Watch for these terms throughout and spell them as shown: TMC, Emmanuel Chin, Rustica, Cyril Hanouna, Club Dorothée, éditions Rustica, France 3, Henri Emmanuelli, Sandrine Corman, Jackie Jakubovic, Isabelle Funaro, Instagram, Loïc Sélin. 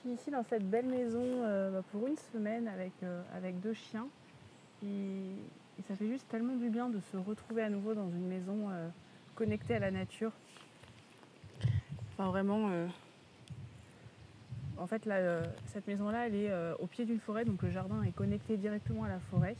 suis ici dans cette belle maison pour une semaine avec deux chiens. Et ça fait juste tellement du bien de se retrouver à nouveau dans une maison connectée à la nature. Enfin vraiment, en fait là, cette maison-là, elle est au pied d'une forêt, donc le jardin est connecté directement à la forêt.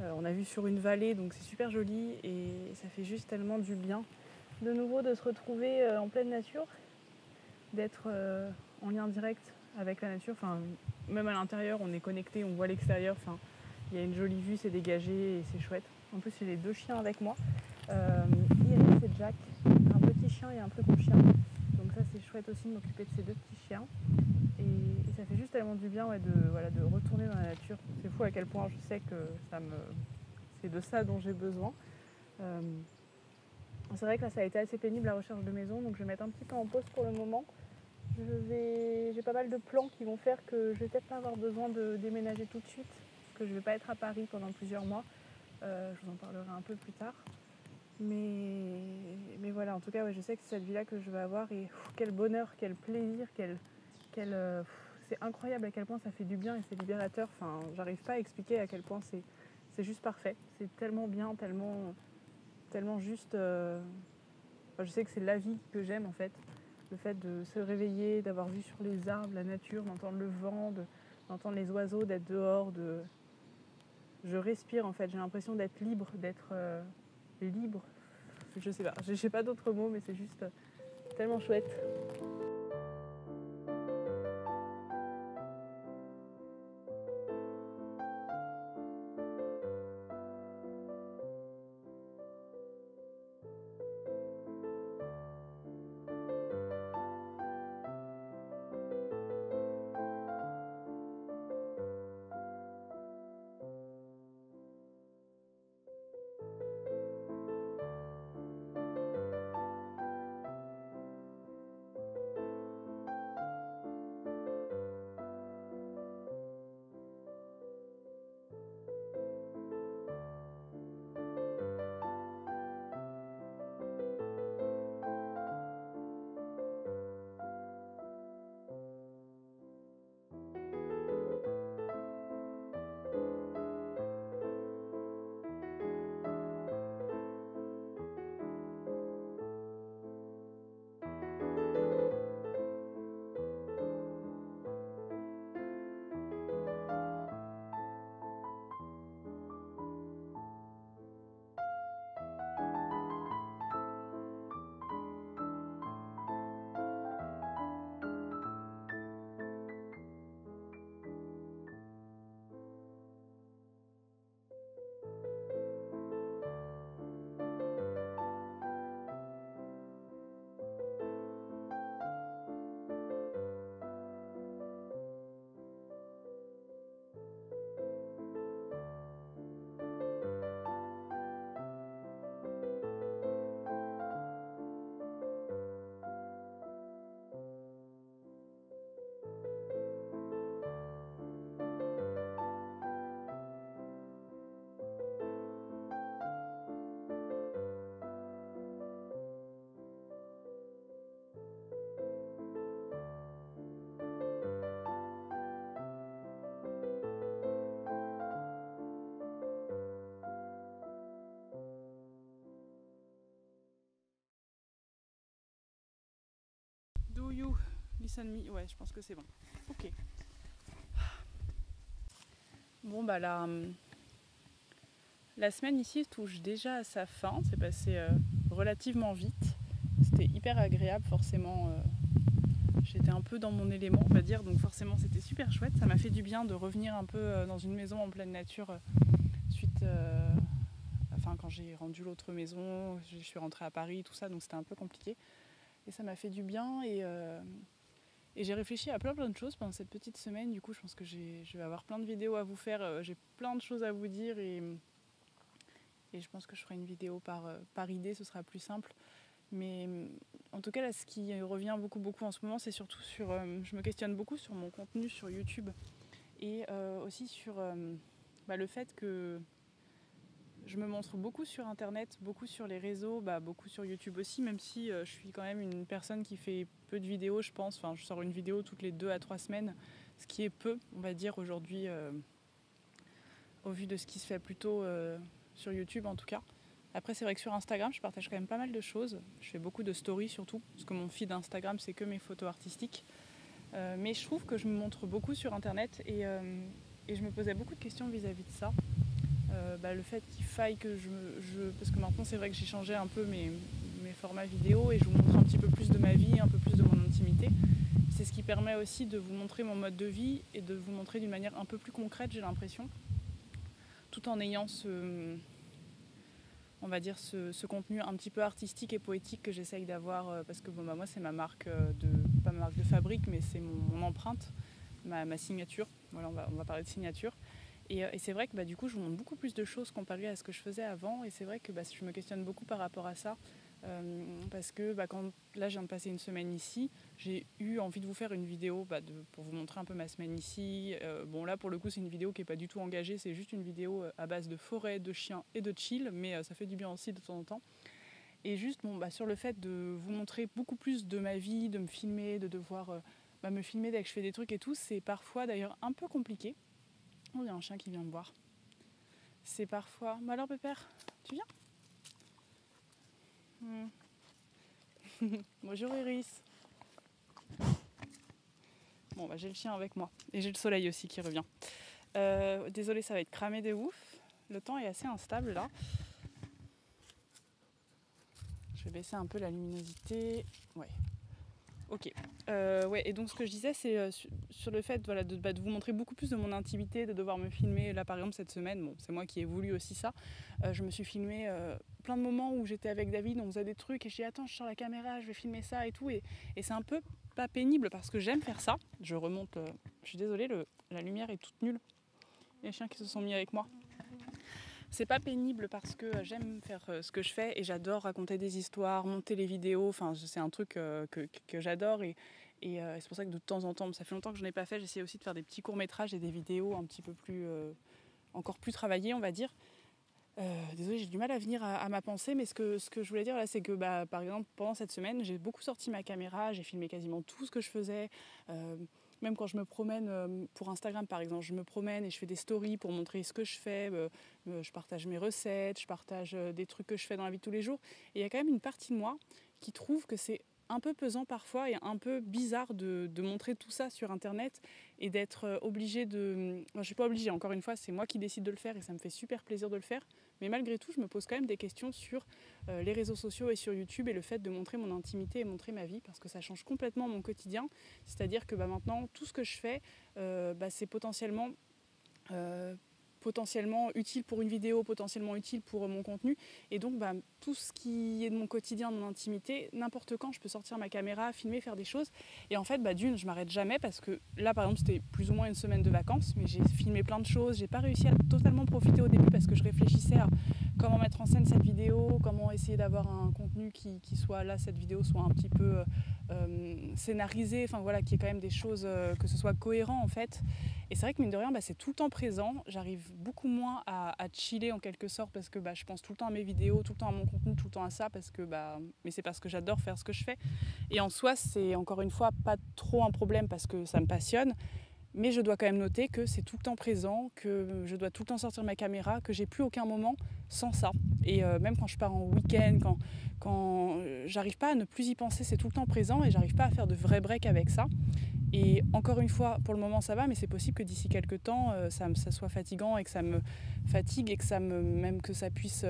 On a vu sur une vallée, donc c'est super joli et ça fait juste tellement du bien de nouveau de se retrouver en pleine nature, d'être en lien direct avec la nature. Enfin, même à l'intérieur, on est connecté, on voit l'extérieur. Enfin, il y a une jolie vue, c'est dégagé et c'est chouette. En plus, j'ai les deux chiens avec moi. Iris et Jack, un petit chien et un plus gros chien. Donc ça, c'est chouette aussi de m'occuper de ces deux petits chiens. Et ça fait juste tellement du bien de retourner dans la nature. C'est fou à quel point je sais que c'est de ça dont j'ai besoin. C'est vrai que là, ça a été assez pénible la recherche de maison, donc je vais mettre un petit peu en pause pour le moment. J'ai pas mal de plans qui vont faire que je vais peut-être pas avoir besoin de déménager tout de suite, parce que je vais pas être à Paris pendant plusieurs mois. Je vous en parlerai un peu plus tard. Mais voilà, en tout cas, ouais, je sais que c'est cette vie-là que je vais avoir et quel bonheur, quel plaisir, c'est incroyable à quel point ça fait du bien et c'est libérateur. Enfin, j'arrive pas à expliquer à quel point c'est juste parfait. C'est tellement bien, tellement juste. Je sais que c'est la vie que j'aime en fait. Le fait de se réveiller, d'avoir vu sur les arbres, la nature, d'entendre le vent, d'entendre les oiseaux, d'être dehors, je respire en fait. J'ai l'impression d'être libre, libre. Je sais pas, j'ai pas d'autres mots, mais c'est juste tellement chouette. Do you listen me? Ouais, je pense que c'est bon. Ok. Bon, bah la semaine ici touche déjà à sa fin. C'est passé relativement vite. C'était hyper agréable, forcément. J'étais un peu dans mon élément, on va dire. Donc forcément, c'était super chouette. Ça m'a fait du bien de revenir un peu dans une maison en pleine nature. Quand j'ai rendu l'autre maison, je suis rentrée à Paris, tout ça. Donc c'était un peu compliqué. Et ça m'a fait du bien et j'ai réfléchi à plein de choses pendant cette petite semaine. Du coup, je pense que je vais avoir plein de vidéos à vous faire. J'ai plein de choses à vous dire et je pense que je ferai une vidéo par idée, ce sera plus simple. Mais en tout cas, là, ce qui revient beaucoup en ce moment, c'est surtout je me questionne beaucoup sur mon contenu sur YouTube et aussi sur le fait que Je me montre beaucoup sur Internet, beaucoup sur les réseaux, beaucoup sur YouTube aussi, même si je suis quand même une personne qui fait peu de vidéos, je pense. Enfin, je sors une vidéo toutes les 2 à 3 semaines, ce qui est peu, on va dire, aujourd'hui, au vu de ce qui se fait plutôt sur YouTube, en tout cas. Après, c'est vrai que sur Instagram, je partage quand même pas mal de choses. Je fais beaucoup de stories, surtout, parce que mon feed Instagram, c'est que mes photos artistiques. Mais je trouve que je me montre beaucoup sur Internet et je me posais beaucoup de questions vis-à-vis de ça. Le fait qu'il faille que je... Parce que maintenant, c'est vrai que j'ai changé un peu mes formats vidéo et je vous montre un petit peu plus de ma vie, un peu plus de mon intimité. C'est ce qui permet aussi de vous montrer mon mode de vie et de vous montrer d'une manière un peu plus concrète, j'ai l'impression, tout en ayant ce contenu un petit peu artistique et poétique que j'essaye d'avoir, parce que moi, c'est ma marque pas ma marque de fabrique, mais c'est mon empreinte, ma signature. Voilà, on va parler de signature. Et c'est vrai que du coup je vous montre beaucoup plus de choses comparé à ce que je faisais avant, et c'est vrai que je me questionne beaucoup par rapport à ça, parce que là je viens de passer une semaine ici, j'ai eu envie de vous faire une vidéo pour vous montrer un peu ma semaine ici. Là pour le coup c'est une vidéo qui n'est pas du tout engagée, c'est juste une vidéo à base de forêt, de chiens et de chill, mais ça fait du bien aussi de temps en temps. Et juste sur le fait de vous montrer beaucoup plus de ma vie, de me filmer, de devoir me filmer dès que je fais des trucs et tout, c'est parfois d'ailleurs un peu compliqué. Oh, il y a un chien qui vient me voir. C'est parfois... alors Pépère, tu viens? Bonjour Iris. J'ai le chien avec moi. Et j'ai le soleil aussi qui revient. Désolée, ça va être cramé de ouf. Le temps est assez instable là. Je vais baisser un peu la luminosité. Ouais. Ok, et donc ce que je disais, c'est sur le fait de vous montrer beaucoup plus de mon intimité, de devoir me filmer. Là par exemple cette semaine, c'est moi qui ai voulu aussi ça, je me suis filmée plein de moments où j'étais avec David, on faisait des trucs et je dis attends je sors la caméra, je vais filmer ça et tout, et c'est un peu pas pénible parce que j'aime faire ça. Je remonte, je suis désolée, la lumière est toute nulle, il y a des chiens qui se sont mis avec moi. C'est pas pénible parce que j'aime faire ce que je fais et j'adore raconter des histoires, monter les vidéos, enfin c'est un truc que j'adore et c'est pour ça que de temps en temps, ça fait longtemps que je n'ai pas fait, j'essaie aussi de faire des petits courts-métrages et des vidéos un petit peu plus, encore plus travaillées on va dire. Désolée, j'ai du mal à venir à ma pensée, mais ce que je voulais dire là, c'est que par exemple pendant cette semaine, j'ai beaucoup sorti ma caméra, j'ai filmé quasiment tout ce que je faisais. Même quand je me promène, pour Instagram par exemple, je me promène et je fais des stories pour montrer ce que je fais, je partage mes recettes, je partage des trucs que je fais dans la vie de tous les jours. Et il y a quand même une partie de moi qui trouve que c'est un peu pesant parfois et un peu bizarre de montrer tout ça sur Internet et d'être obligée de... Enfin, je suis pas obligée, encore une fois, c'est moi qui décide de le faire et ça me fait super plaisir de le faire. Mais malgré tout, je me pose quand même des questions sur les réseaux sociaux et sur YouTube et le fait de montrer mon intimité et montrer ma vie, parce que ça change complètement mon quotidien. C'est-à-dire que maintenant, tout ce que je fais, c'est potentiellement utile pour une vidéo, potentiellement utile pour mon contenu. Et donc, tout ce qui est de mon quotidien, de mon intimité, n'importe quand, je peux sortir ma caméra, filmer, faire des choses. Et en fait, d'une, je m'arrête jamais parce que là, par exemple, c'était plus ou moins une semaine de vacances, mais j'ai filmé plein de choses. J'ai pas réussi à totalement profiter au début parce que je réfléchissais à comment mettre en scène cette vidéo, comment essayer d'avoir un contenu qui soit là, cette vidéo soit un petit peu scénarisée, enfin voilà, qu'il y ait quand même des choses, que ce soit cohérent en fait. Et c'est vrai que mine de rien, c'est tout le temps présent. J'arrive beaucoup moins à chiller en quelque sorte parce que je pense tout le temps à mes vidéos, tout le temps à mon contenu, tout le temps à ça, parce que mais c'est parce que j'adore faire ce que je fais. Et en soi, c'est encore une fois pas trop un problème parce que ça me passionne, mais je dois quand même noter que c'est tout le temps présent, que je dois tout le temps sortir ma caméra, que j'ai plus aucun moment sans ça. Et même quand je pars en week-end, quand j'arrive pas à ne plus y penser, c'est tout le temps présent et j'arrive pas à faire de vrais breaks avec ça. Et encore une fois, pour le moment ça va, mais c'est possible que d'ici quelques temps ça soit fatigant et que ça me fatigue et que même que ça puisse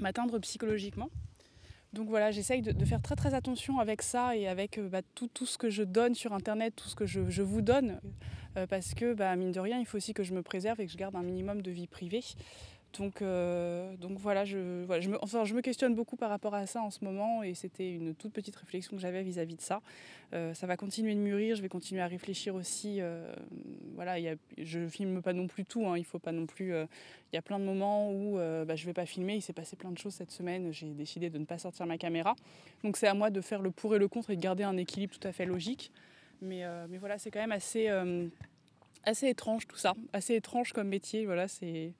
m'atteindre psychologiquement. Donc voilà, j'essaye de faire très très attention avec ça et avec tout ce que je donne sur internet, tout ce que je vous donne, parce que mine de rien, il faut aussi que je me préserve et que je garde un minimum de vie privée. Donc voilà, je me questionne beaucoup par rapport à ça en ce moment et c'était une toute petite réflexion que j'avais vis-à-vis de ça. Ça va continuer de mûrir, je vais continuer à réfléchir aussi. Je filme pas non plus tout, hein, il faut pas non plus... Il y a plein de moments où je vais pas filmer, il s'est passé plein de choses cette semaine, j'ai décidé de ne pas sortir ma caméra. Donc c'est à moi de faire le pour et le contre et de garder un équilibre tout à fait logique. Mais voilà, c'est quand même assez étrange tout ça, assez étrange comme métier, voilà, c'est...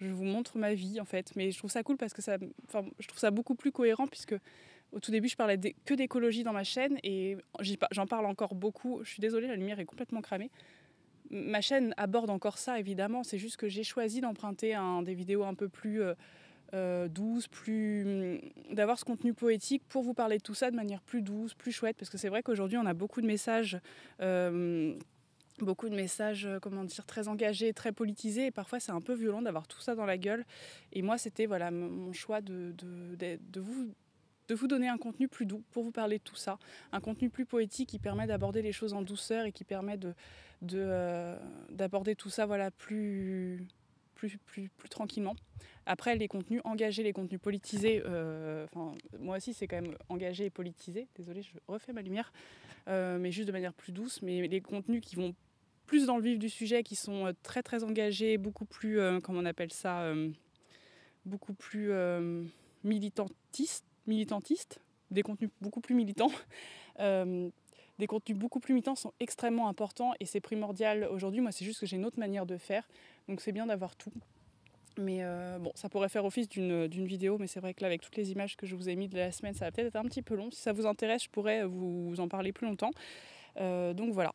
je vous montre ma vie en fait, mais je trouve ça cool parce que ça, enfin, je trouve ça beaucoup plus cohérent puisque au tout début je parlais que d'écologie dans ma chaîne et j'en parle encore beaucoup. Je suis désolée, la lumière est complètement cramée. Ma chaîne aborde encore ça évidemment, c'est juste que j'ai choisi d'emprunter des vidéos un peu plus douces, d'avoir ce contenu poétique pour vous parler de tout ça de manière plus douce, plus chouette, parce que c'est vrai qu'aujourd'hui on a beaucoup de messages, comment dire, très engagés, très politisés, et parfois c'est un peu violent d'avoir tout ça dans la gueule. Et moi c'était voilà, mon choix de vous donner un contenu plus doux pour vous parler de tout ça, un contenu plus poétique qui permet d'aborder les choses en douceur et qui permet d'aborder tout ça voilà, plus tranquillement. Après, les contenus engagés, les contenus politisés, moi aussi c'est quand même engagé et politisé, désolée je refais ma lumière, mais juste de manière plus douce, mais les contenus qui vont plus dans le vif du sujet, qui sont très très engagés, beaucoup plus, comment on appelle ça, beaucoup plus militantistes, des contenus beaucoup plus militants, des contenus beaucoup plus militants sont extrêmement importants et c'est primordial aujourd'hui. Moi, c'est juste que j'ai une autre manière de faire, donc c'est bien d'avoir tout. Mais bon, ça pourrait faire office d'une vidéo, mais c'est vrai que là, avec toutes les images que je vous ai mises de la semaine, ça va peut-être être un petit peu long. Si ça vous intéresse, je pourrais vous en parler plus longtemps. Donc voilà.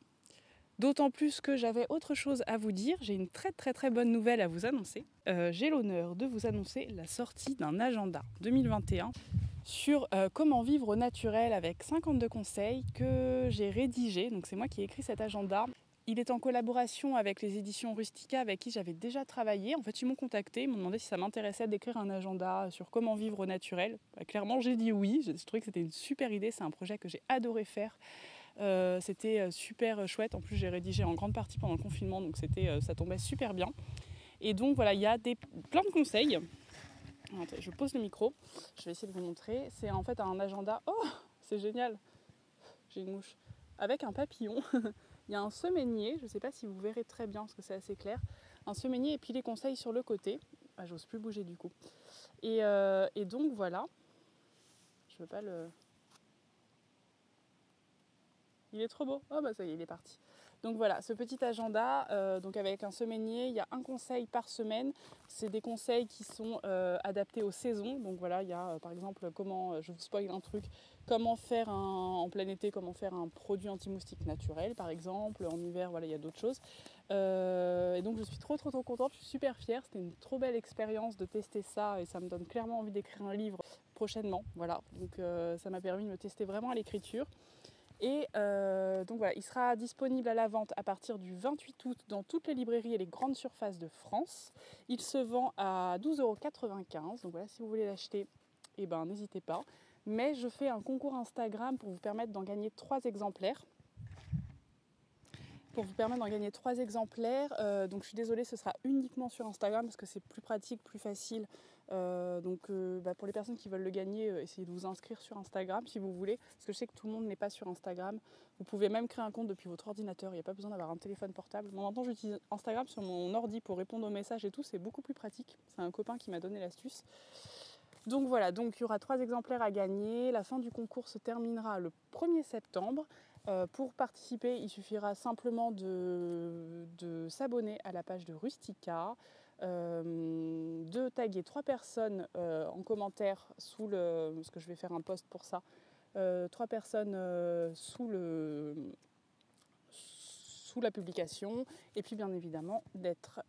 D'autant plus que j'avais autre chose à vous dire. J'ai une très très très bonne nouvelle à vous annoncer. J'ai l'honneur de vous annoncer la sortie d'un agenda 2021 sur comment vivre au naturel avec 52 conseils que j'ai rédigé. Donc c'est moi qui ai écrit cet agenda. Il est en collaboration avec les éditions Rustica avec qui j'avais déjà travaillé. En fait, ils m'ont contacté, ils m'ont demandé si ça m'intéressait d'écrire un agenda sur comment vivre au naturel. Bah, clairement, j'ai dit oui. Je trouvais que c'était une super idée. C'est un projet que j'ai adoré faire. C'était super chouette. En plus, j'ai rédigé en grande partie pendant le confinement, donc ça tombait super bien. Et donc voilà, il y a plein de conseils. Attends, je pose le micro, je vais essayer de vous montrer. C'est en fait un agenda. Oh, c'est génial. J'ai une mouche. Avec un papillon. Il y a un semainier, je ne sais pas si vous verrez très bien parce que c'est assez clair. Un semainier et puis les conseils sur le côté. Ah, j'ose plus bouger du coup. Et donc voilà. Je veux pas le... Il est trop beau. Oh bah ça y est, il est parti. Donc voilà, ce petit agenda, donc avec un semainier, il y a un conseil par semaine. C'est des conseils qui sont adaptés aux saisons. Donc voilà, il y a par exemple, je vous spoil un truc, en plein été, comment faire un produit anti-moustique naturel par exemple. En hiver, voilà, il y a d'autres choses. Et donc je suis trop contente, je suis super fière. C'était une trop belle expérience de tester ça et ça me donne clairement envie d'écrire un livre prochainement. Voilà, donc ça m'a permis de me tester vraiment à l'écriture. Et donc voilà, il sera disponible à la vente à partir du 28 août dans toutes les librairies et les grandes surfaces de France. Il se vend à 12,95 €. Donc voilà, si vous voulez l'acheter, eh ben, n'hésitez pas. Mais je fais un concours Instagram pour vous permettre d'en gagner 3 exemplaires. Donc je suis désolée, ce sera uniquement sur Instagram parce que c'est plus pratique, plus facile. Pour les personnes qui veulent le gagner, essayez de vous inscrire sur Instagram si vous voulez, parce que je sais que tout le monde n'est pas sur Instagram. Vous pouvez même créer un compte depuis votre ordinateur, il n'y a pas besoin d'avoir un téléphone portable. Moi, maintenant, j'utilise Instagram sur mon ordi pour répondre aux messages et tout, c'est beaucoup plus pratique. C'est un copain qui m'a donné l'astuce. Donc voilà, donc il y aura 3 exemplaires à gagner. La fin du concours se terminera le 1er septembre. Pour participer, il suffira simplement de s'abonner à la page de Rustica, de taguer 3 personnes en commentaire sous le... parce que je vais faire un post pour ça. 3 personnes sous la publication, et puis bien évidemment d'être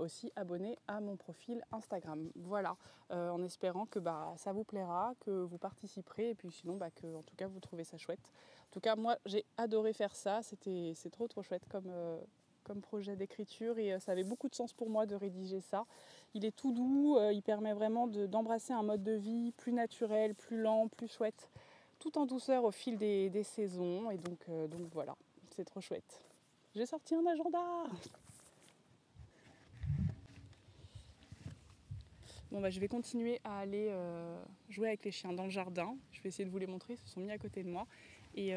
aussi abonné à mon profil Instagram. Voilà, en espérant que ça vous plaira, que vous participerez, et puis sinon que en tout cas vous trouvez ça chouette. En tout cas moi j'ai adoré faire ça, c'est trop chouette comme projet d'écriture, et ça avait beaucoup de sens pour moi de rédiger ça. Il est tout doux, il permet vraiment d'embrasser un mode de vie plus naturel, plus lent, plus chouette, tout en douceur au fil des saisons, et donc voilà, c'est trop chouette. J'ai sorti un agenda. Bon je vais continuer à aller jouer avec les chiens dans le jardin. Je vais essayer de vous les montrer, ils se sont mis à côté de moi. Et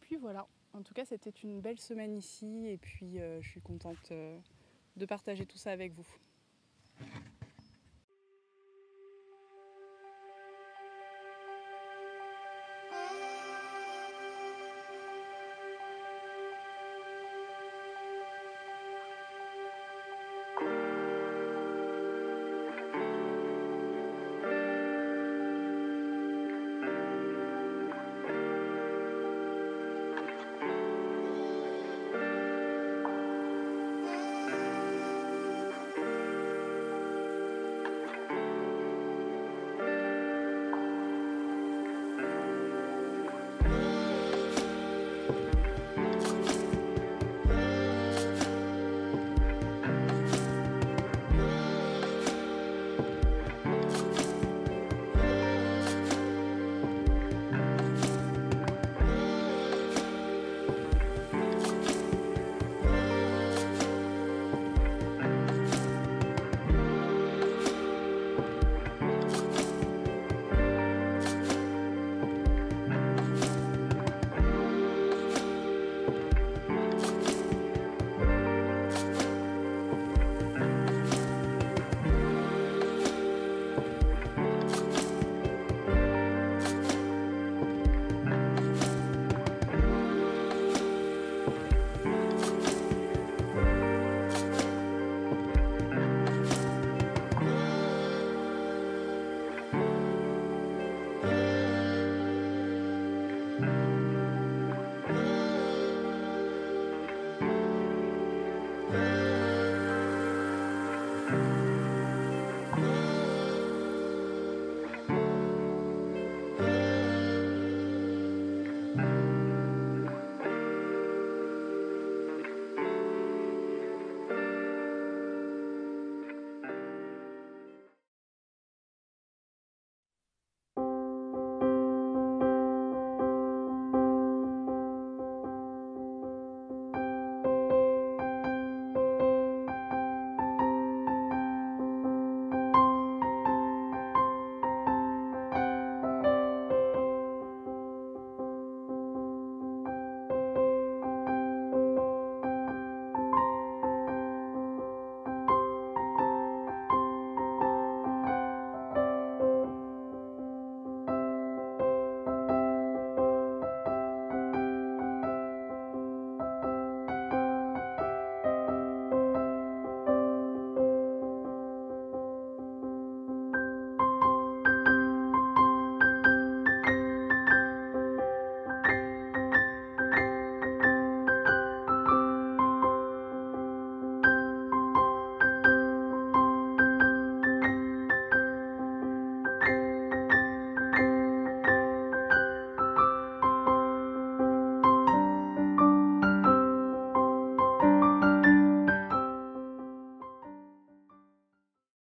puis voilà, en tout cas c'était une belle semaine ici et puis je suis contente de partager tout ça avec vous.